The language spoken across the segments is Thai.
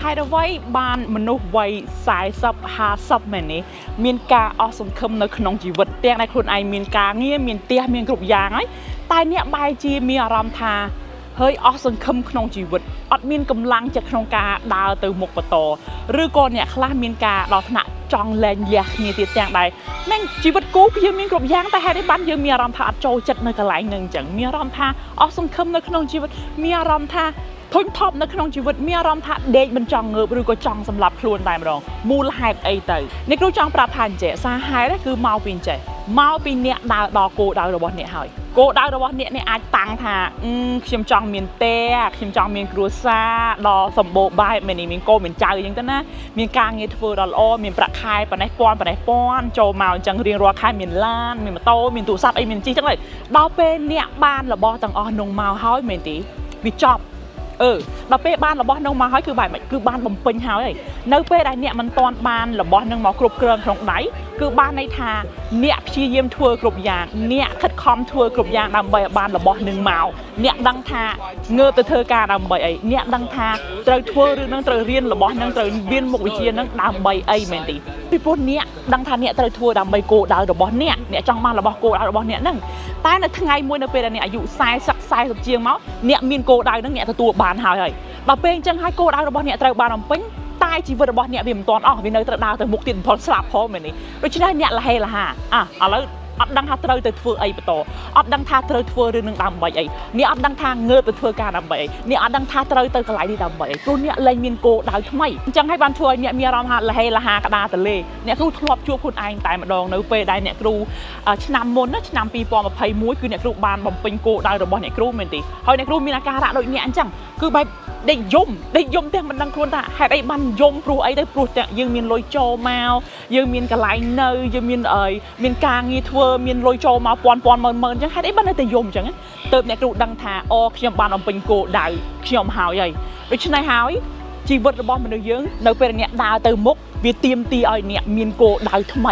ให้เราไว้บานมนุษย์ไว้สายซับหาซับเหมือนนี้มีนกาอสมคำในขนมจีบเตียงในคนไอมีนกาเงี้ยมีนเตียมีนกรุบยางไอ้ตายเนี่ยใบจีมีอารมณ์ทาเฮ้ยอสมคำขนมจีบอดมีนกำลังจะขนมกาดาวเติมหมกปะโตหรือก่อนเนี่ยคลามีนกาเราถนัดจองแลนยามีเตียงใดแม่งจีบกูเยอะมีนกรุบยางแต่ให้ได้บ้านเยอะมีอารมณ์ทาโจจัดในกระไรหนึ่งจังมีอารมณ์ทาอสมคำในขนมจีบมีอารมณ์ทาทุนทบในขนมจีบมีอารมณ์ทะเด็กมันจองเงือบหรือก็จองสำหรับครัวตายมาลองมูลหายไอเตยในกลุ่มจองประพันธ์เจสาหายนั่นคือเมาปีนเจเมาปีนเนี่ยดาวดอกโกดาวดอกบอลเนี่ยหายโกดาวดอกบอลเนี่ยอาจตังท่าชิมจองเมียนเตะชิมจองเมียนกรัวซาดอสมบูรณ์ใบเมียนนี่เมียนโกเมียนใจอย่างนั้นนะเมียนกลางเงี้ยฟูดอลโอเมียนประคายปนไอปอนปนไอปอนโจเมาจังเรียนรัวคายเมียนล้านเมียนมาโตเมียนตูซับไอเมียนจีจังเลยดาวเป็นเนี่ยบ้านละบอต่างอ่อนนงเมาเฮ้ยเมียนตีวิจอบเราเป้บ้านเราบ้านน้องมาให้คือบ่ายมันคือบ้านบ่มเป็นเฮาเลยเนื้อเป้ได้เนี่ยมันตอนบ้านเราบ้านน้องมากรุบเกลืองของไหนคือบ้านในทาเนี่ยพี่เยี่ยมทัวร์กรุบยางเนี่ยคัดคอมทัวร์กรุบยางนำใบบ้านเราบ้านหนึ่งเมาเนี่ยดังทาเงือตะเธอการนำใบไอเนี่ยดังทาเตยทัวร์หรือนั่งเตยเรียนเราบ้านนั่งเตยเรียนหมกวิเชียนนั่งนำใบไอเหม็นตีพี่พูดเนี่ยดังทาเนี่ยเตยทัวร์นำใบโกดาวเราบ้านเนี่ยเนี่ยจังบ้านเราบ้านโกดาวเราบ้านเนี่ยนั่งตายในทั้งไงมวยเนื้อเป้ได้เนี่ยอายุสายสักสายสับเจียงเมาเนี่ยมีนโกดาวนั่งเนี่ยตัวบ้านเฮาเลยเราเป้จังให้โกดาวเราบ้านเนี่ยเตยบ้านเราเป็นใต้ชีวิตบอลเนี่ยเบี่ยมตอนออกวินเนอร์ตระดาวแต่มุกติดพอสลับพอเหมือนนี้เราชนะเนี่ยละเฮละฮะแล้วอัดดังทาเตยแต่ทัวร์ไอประตูอัดดังทาเตยทัวร์เรื่องต่ำใบไอเนี่ยอัดดังทางเงือบแต่ทัวร์การต่ำใบไอเนี่ยอัดดังทาเตยแต่กระไรที่ต่ำใบไอตัวเนี่ยเลยมีนโกดาวทำไมจังให้บ้านทัวร์เนี่ยมีรำฮะละเฮละฮะกระดาตะเล่เนี่ยคือทลบชั่วคนไอตายมาดองในเปย์ได้เนี่ยครูชนะมนนะชนะปีปอมมาไพ่มุ้ยคือเนี่ยครูบานบอมเป็นโกดาวดอกบอลเนี่ยครูเหมือนตีเฮ้ยเนี่ยครูมีนาการะโดยเนี่ยอันจังคือใบได้ยมแต่มันดังครวนอะหายได้บันยมปลูไอได้ปลูแต่ยังมีลอยโจมาวยังมีกระไรเนยยังมีมีกางงีทัวมีลอยโจมาปอนเมินจังหายได้บันได้แต่ยมจังงั้นเติมเนี่ยกระดูดังทาออกเขียมบานอมเป็นโกดาวเขียมหาวใหญ่โดยชนายหาวชีวิตระบอบมันเยอะในเป็นเนี่ยดาวเติมมุกวิเตรียมตีไอเนี่ยมีนโกดาวทำไม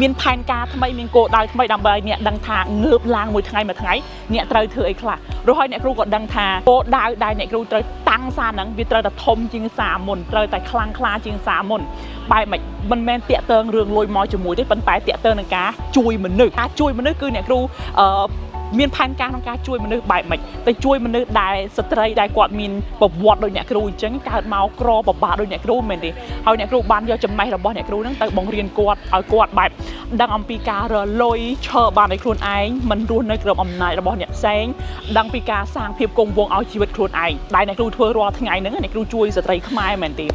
มีนแผนการทำไมมีนโกดาวทำไมดังใบเนี่ยดังทางเงือบลางมวยทั้งไงมาทั้งไงเนี่ยเตยเธอไอ้ค่ะร้อยเนี่ยครูกดดังทางโกดาวได้เนี่ยครูเตยตั้งซาหนังวิเตยแต่ทมจริงสามมนเตยแต่คลางคลาจริงสามมนใบมันแมนเตะเติงเรืองลอยมอยจมูกได้ปันไปเตะเติงนังกาจุยเหมือนนึกจุยเหมือนนึกคือเนี่ยครูมีนพันการทำการช่วยมันนึกใบใหม่แต่ช่วยมันนึกได้สตรีได้กว่ามีนแบบวอดโดยเนี่ยครูจังการเมากรอแบบบาดโดยเนี่ยครูเหมือนดิเอาเนี่ยครูบ้านเยอะจำไม่ระบอบเนี่ยครูนั่งแต่บองเรียนกวดเอากวดใบดังอัมพีการเรือลอยเชอบ้านในครูไอ้มันรุนในกลุ่มอำนาจระบอบเนี่ยแสงดังพีการสร้างเพียบกงวงเอาชีวิตครูไอ้ได้ในครูทัวร์รอทั้งไงนึงเนี่ยครูช่วยสตรีขึ้นมาเหมือนดิ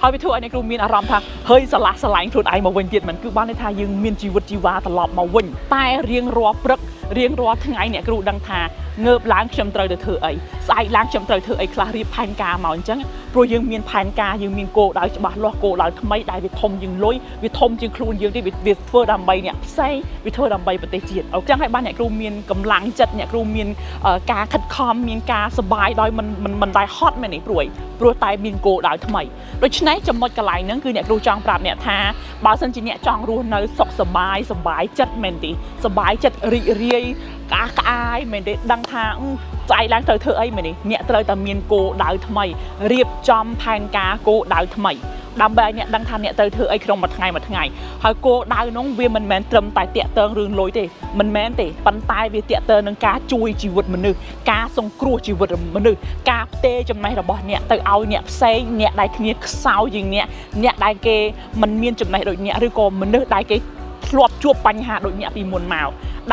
เอาไปทัวร์ในครูมีอารมณ์ทั้งเฮ้ยสละสลายครูไอ้มาเวียนเดียดมันคือบ้านในทายึงมีนชีวิตจีวาตลอดมาเวียนใต้เรียงรอปรึกเรียงรอทั้งไงเนี่ยกรูดังทาเงือบล้างจำเตยเธอไอ้สายล้างจำเตยเธอไอ้คลารีพันกาเหมาจังโปรยังมีพันกายังมีโกดาวฉบับล้อโกดาวทำไมได้วิทมยังลอยวิทมยังครูนยังได้วิทเฟอร์ดำใบเนี่ยใส่วิทเฟอร์ดำใบปฏิเจียนเอาจังให้บ้านเนี่ยกรูมีนกำลังจัดเนี่ยกรูมีนกาขัดคอมมีนกาสบายดอยมันได้ฮอตไหมเนี่ยปรวยตายมีนโกดาวทำไมโดยฉะนั้นจำหมดกระไรนั่นคือเนี่ยกรูจองปราบเนี่ยทาบาสันจีเนี่ยจองรูนในสกสบายจัดเหม็นตีสบายจัดเรียกากอายเหม็นเด็ดดังทางใจล้างเธอไอ้เหมือนเนี่ยเตยแต่มีนโกดาวทำไมเรียบจอมแผนกาโกดาวทำไมดังใบเนี่ยดังทางเนี่ยเตยเธอไอ้ครองมาทั้งไงหอยโกดาวน้องเวียมันแมนเติมไตเตะเติงรื้อลอยเตะมันแมนเตะปันตายเวียเตะเติงนังกาจุยชีวิตมันนึกกาทรงครัวชีวิตมันนึกกาเตจำไม่ระบอบเนี่ยเตยเอาเนี่ยเซงเนี่ยได้เนี้ยสาวยิงเนี่ยได้เกมันเมียนจำไม่โดยเนี่ยหรือโกมันนึกได้เกรวบชั่วปัญหาโดยเนี่ยปีมวลมา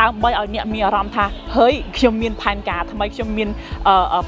ดังใบเอาเนี่ยมีอารมณ์ท่าเฮ้ยเขียวมีนพันกาทำไมเขียวมีน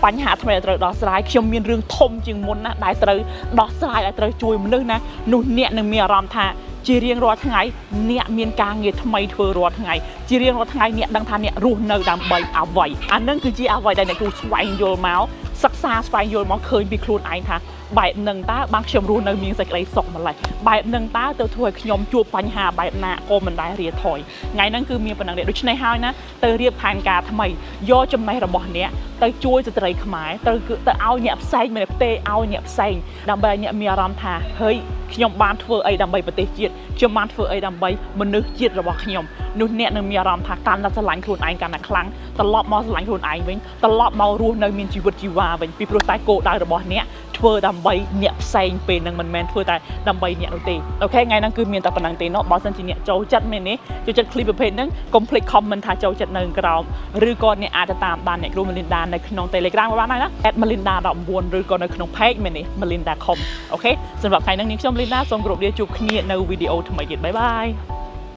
ปัญหาทำไมเตยดอสลายเขียวมีนเรื่องทมจึงมนนะได้เตยดอสลายได้เตยจุยมันนึกนะนู่นเนี่ยหนึ่งมีอารมณ์ท่าจีเรียงรอทั้งไงเนี่ยมีนกาเงียทำไมเธอรอทั้งไงจีเรียงรอทั้งไงเนี่ยดังทานเนี่ยรูเนอดังใบเอาไว้อันนั้นคือจีเอาไว้ได้ในครูสวายโยลเมาส์สักซาสวายโยลเมาส์เคยมีครูไอ้ท่าใบหนึ่งตาบางเชียมรูนมีใส่ไรสกมาเลยใบหนึ่งตาเตอถวยขยมจูบปัญหาใบหน้าโกมันได้เรียถอยไงนั่นคือมีปัญหาเด็กโดยชนายฮาวนะเตอเรียบพันกาทำไมย่อจำไม่ระบอบเนี้ยเตอช่วยจะไรขมายเตอเอาเนี่ยใส่มาเตอเอาเนี่ยใส่ดังใบเนี่ยมีอารมณ์ท่าเฮ้ยขยมบานเฟอไอ้ดังใบปฏิเจียดขยมบานเฟอไอ้ดังใบมันนึกเจียดระบอบขยมนู่นเนี่ยนึงมีอารมณ์ท่าการรัศลันครูนไอ้กันนะครั้งตลอดมอสลันครูนไอ้เว้นตลอดมอรูนมีชีวิตชีวาเว้นปีโปรไตโกได้ระบอบเนี้ย ทัวร์ดำใบเนี่ยแซงเป็นนังมันแมนทัวร์แต่ดำใบเนี่ยเราตีโอเคไงนั่นคือเมียนตะปนังตีเนาะบอสันจีเนี่ยเจ้าจัดเมนี้เจ้าจัดคลิปประเภทนั้นคอมพลีทคอมมันทาเจ้าจัดเนินกราวหรือก่อนเนี่ยอาจจะตามบ้านเนี่ยรูมาลินดาในขนมเตเล็กร่างบ้านไหนนะแอดมาลินดาดอกบัวหรือก่อนในขนมเพกเมนี้มาลินดาคอมโอเคสำหรับใครนั่งนิ่งชมลินดาส่งกรุ๊ปเดียจูคเนียในวิดีโอทำไมเด็ดบาย